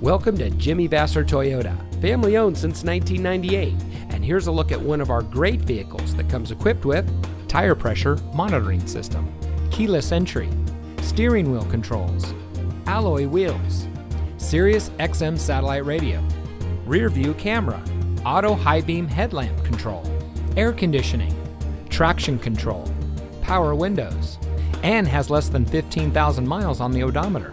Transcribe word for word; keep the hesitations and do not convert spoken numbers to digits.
Welcome to Jimmy Vasser Toyota, family owned since nineteen ninety-eight, and here's a look at one of our great vehicles that comes equipped with tire pressure monitoring system, keyless entry, steering wheel controls, alloy wheels, Sirius X M satellite radio, rear view camera, auto high beam headlamp control, air conditioning, traction control, power windows, and has less than fifteen thousand miles on the odometer.